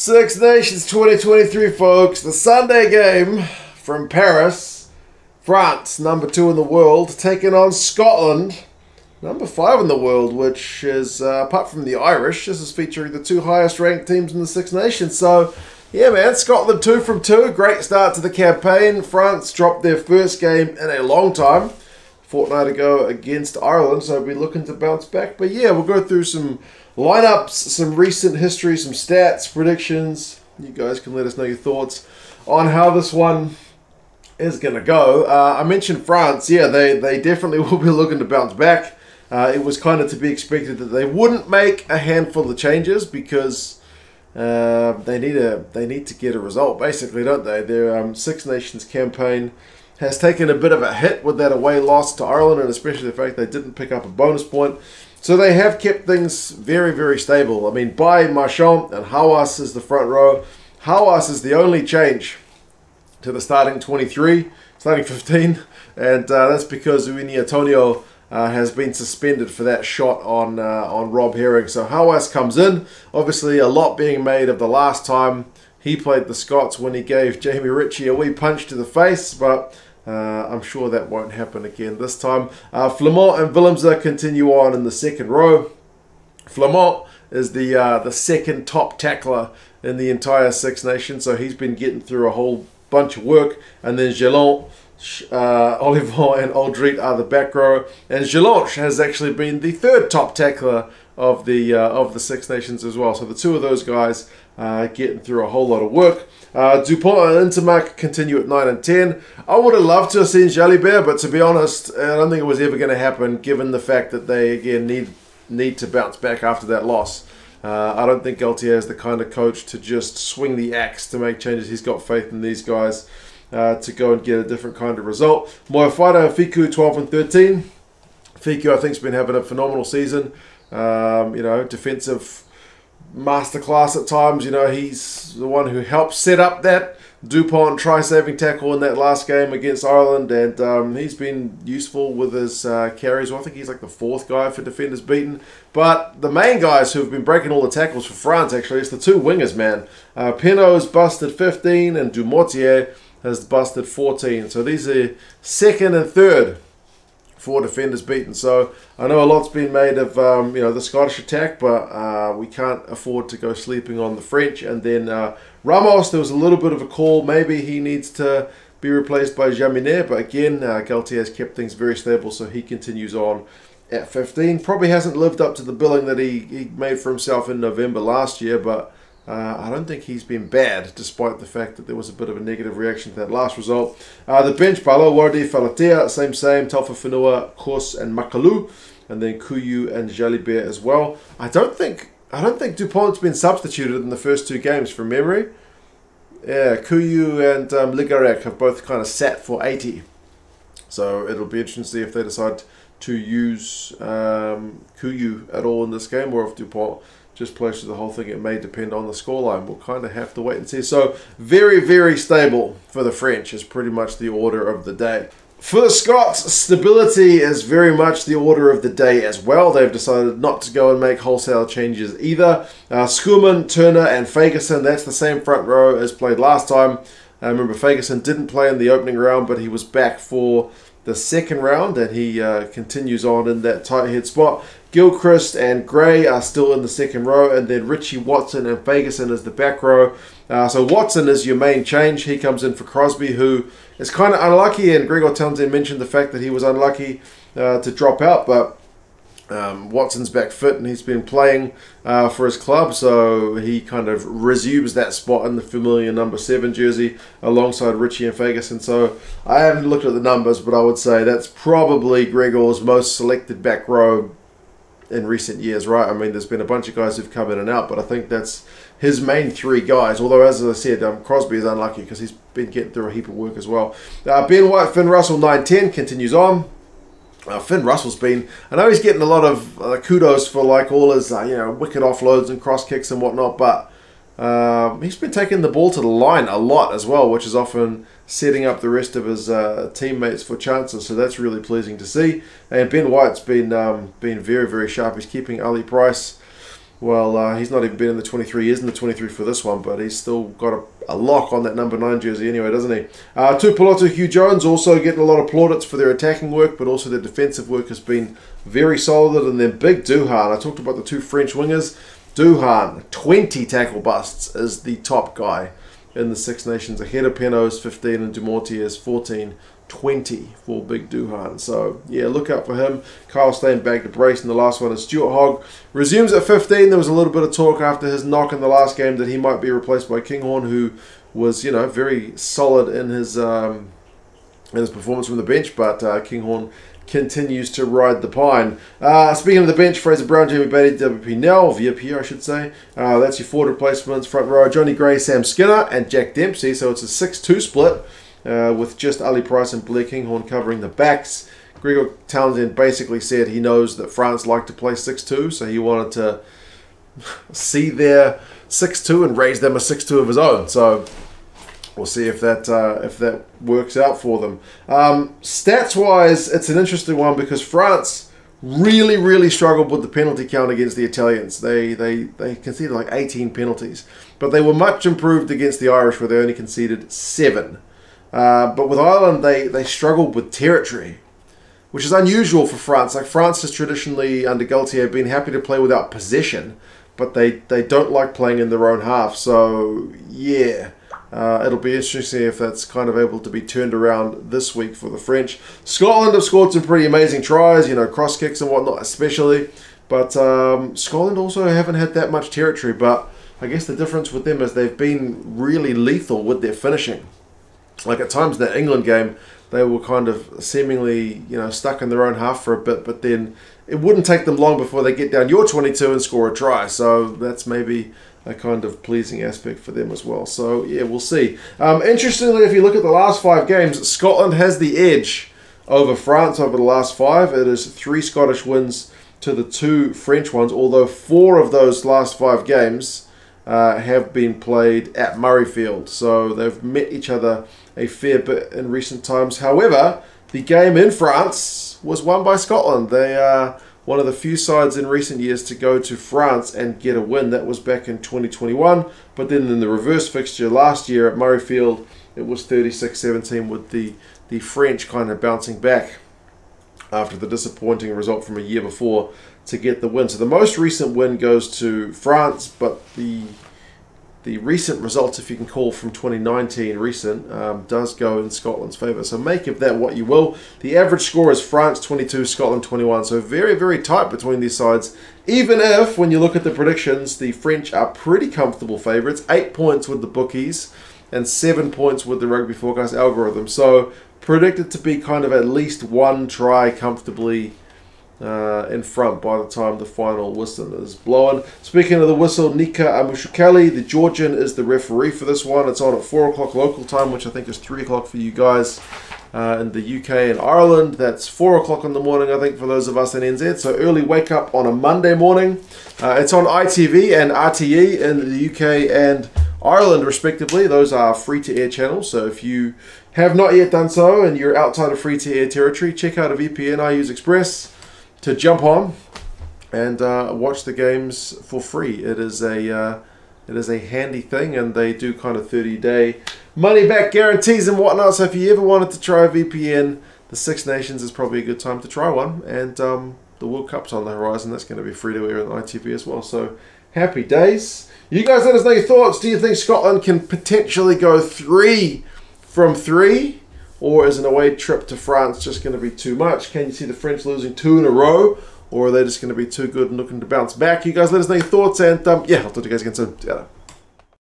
Six Nations 2023, folks. The Sunday game from Paris. France, number 2 in the world, taking on Scotland, number 5 in the world, which is, apart from the Irish, this is featuring the 2 highest-ranked teams in the Six Nations. So, yeah, man, Scotland 2 from 2. Great start to the campaign. France dropped their first game in a long time, fortnight ago against Ireland, so we'll be looking to bounce back. But yeah, we'll go through some lineups, some recent history, some stats, predictions. You guys can let us know your thoughts on how this one is going to go. I mentioned France. Yeah, they definitely will be looking to bounce back. It was kind of to be expected that they wouldn't make a handful of changes because they need to get a result, basically, don't they? Their Six Nations campaign has taken a bit of a hit with that away loss to Ireland, and especially the fact they didn't pick up a bonus point. So they have kept things very, very stable. I mean, by Marchand and Haouas is the front row. Haouas is the only change to the starting 15, and that's because Uini Atonio has been suspended for that shot on Rob Herring. So Haouas comes in. Obviously, a lot being made of the last time he played the Scots when he gave Jamie Ritchie a wee punch to the face, but I'm sure that won't happen again this time. Flament and Willemse continue on in the second row. Flament is the second top tackler in the entire Six Nations, so he's been getting through a whole bunch of work. And then Jelonch, Olivon and Alldritt are the back row. And Jelonch has actually been the third top tackler of the Six Nations as well. So the 2 of those guys getting through a whole lot of work. Dupont and Ntamack continue at 9 and 10. I would have loved to have seen Jalibert, but to be honest, I don't think it was ever going to happen given the fact that they, again, need to bounce back after that loss. I don't think Galtier is the kind of coach to just swing the axe to make changes. He's got faith in these guys to go and get a different kind of result. Moefana and Fickou, 12 and 13. Fickou, I think, has been having a phenomenal season. You know, defensive masterclass at times. You know, he's the one who helped set up that Dupont try-saving tackle in that last game against Ireland, and he's been useful with his carries. Well, I think he's like the 4th guy for defenders beaten. But the main guys who've been breaking all the tackles for France, actually, it's the 2 wingers, man. Penaud's busted 15, and Dumortier has busted 14. So these are 2nd and 3rd. 4 defenders beaten. So I know a lot's been made of you know, the Scottish attack, but we can't afford to go sleeping on the French. And then Ramos, there was a little bit of a call. Maybe he needs to be replaced by Jaminet, but again, Galtier has kept things very stable, so he continues on at 15. Probably hasn't lived up to the billing that he made for himself in November last year, but I don't think he's been bad, despite the fact that there was a bit of a negative reaction to that last result. The bench, Barlot, Wardi, Falatea, same, Telfa Fanua, Kors and Makalu, and then Couilloud and Jalibert as well. I don't think Dupont's been substituted in the first 2 games, from memory. Yeah, Couilloud and Ligarek have both kind of sat for 80. So it'll be interesting to see if they decide to use Couilloud at all in this game, or if Dupont just plays through the whole thing. It may depend on the scoreline. We'll kind of have to wait and see. So very, very stable for the French is pretty much the order of the day. For the Scots, stability is very much the order of the day as well. They've decided not to go and make wholesale changes either. Schoeman, Turner and Fagerson, that's the same front row as played last time. I remember Fagerson didn't play in the opening round, but he was back for the second round, and he continues on in that tight head spot. Gilchrist and Gray are still in the second row, and then Richie Watson and Fagerson is the back row. So Watson is your main change. He comes in for Crosby, who is kind of unlucky, and Gregor Townsend mentioned the fact that he was unlucky to drop out, but Watson's back fit and he's been playing for his club, so he kind of resumes that spot in the familiar number 7 jersey alongside Richie and Fagerson. So I haven't looked at the numbers, but I would say that's probably Gregor's most selected back row in recent years, right? I mean, there's been a bunch of guys who've come in and out, but I think that's his main 3 guys. Although, as I said, Crosby is unlucky because he's been getting through a heap of work as well. Ben White, Finn Russell, 9-10 continues on. Finn Russell's been, I know he's getting a lot of kudos for like all his you know, wicked offloads and cross kicks and whatnot, but he's been taking the ball to the line a lot as well, which is often setting up the rest of his teammates for chances, so that's really pleasing to see. And Ben White's been very, very sharp. He's keeping Ali Price Well, he's not even been in the 23. He isn't the 23 for this one, but he's still got a lock on that number 9 jersey anyway, doesn't he? Tupulotu Hugh Jones also getting a lot of plaudits for their attacking work, but also their defensive work has been very solid. And then Big Duhan, I talked about the two French wingers. Duhan, 20 tackle busts, is the top guy in the Six Nations. Ahead of Penaud is 15 and Dumortier is 14. 20 for Big Duhan. So, yeah, look out for him. Kyle Steyn back to brace in the last one. And Stuart Hogg resumes at 15. There was a little bit of talk after his knock in the last game that he might be replaced by Kinghorn, who was, you know, very solid in his performance from the bench. But Kinghorn continues to ride the pine. Speaking of the bench, Fraser Brown, Jamie Batty, WP Nell, VP, I should say. That's your forward replacements. Front row, Johnny Gray, Sam Skinner, and Jack Dempsey. So it's a 6-2 split. With just Ali Price and Blair Kinghorn covering the backs. Gregor Townsend basically said he knows that France like to play 6-2, so he wanted to see their 6-2 and raise them a 6-2 of his own. So we'll see if that works out for them. Stats-wise, it's an interesting one because France really struggled with the penalty count against the Italians. They conceded like 18 penalties, but they were much improved against the Irish, where they only conceded 7. But with Ireland, they struggled with territory, which is unusual for France. Like, France has traditionally, under Galtier, been happy to play without possession, but they don't like playing in their own half. So, yeah, it'll be interesting if that's kind of able to be turned around this week for the French. Scotland have scored some pretty amazing tries, you know, cross kicks and whatnot especially. But Scotland also haven't had that much territory. But I guess the difference with them is they've been really lethal with their finishing. Like, at times in that England game, they were kind of seemingly, you know, stuck in their own half for a bit, but then it wouldn't take them long before they get down your 22 and score a try. So that's maybe a kind of pleasing aspect for them as well. So, yeah, we'll see. Interestingly, if you look at the last 5 games, Scotland has the edge over France over the last 5. It is 3 Scottish wins to the 2 French ones, although 4 of those last 5 games have been played at Murrayfield. So they've met each other a fair bit in recent times. However, the game in France was won by Scotland. They are one of the few sides in recent years to go to France and get a win. That was back in 2021. But then in the reverse fixture last year at Murrayfield, it was 36-17 with the French kind of bouncing back after the disappointing result from a year before to get the win. So the most recent win goes to France, but the recent results, if you can call from 2019 recent, does go in Scotland's favour. So make of that what you will. The average score is France 22, Scotland 21. So very tight between these sides. Even if, when you look at the predictions, the French are pretty comfortable favourites. 8 points with the bookies and 7 points with the Rugby Forecast algorithm. So predicted to be kind of at least 1 try comfortably in front by the time the final whistle is blown. Speaking of the whistle, Nika Amushukeli, the Georgian, is the referee for this one. It's on at 4 o'clock local time, which I think is 3 o'clock for you guys in the UK and Ireland. That's 4 o'clock in the morning, I think, for those of us in NZ. So early wake up on a Monday morning. It's on ITV and RTE in the UK and Ireland, respectively. Those are free-to-air channels, so if you have not yet done so and you're outside of free-to-air territory, check out a VPN I use Express to jump on and watch the games for free. It is a handy thing, and they do kind of 30-day money-back guarantees and whatnot. So if you ever wanted to try a VPN, the Six Nations is probably a good time to try one. And the World Cup's on the horizon. That's going to be free-to-air on ITV as well. So happy days. You guys let us know your thoughts. Do you think Scotland can potentially go 3 from 3? Or is an away trip to France just going to be too much? Can you see the French losing 2 in a row? Or are they just going to be too good and looking to bounce back? You guys let us know your thoughts, and yeah, I'll talk to you guys again soon.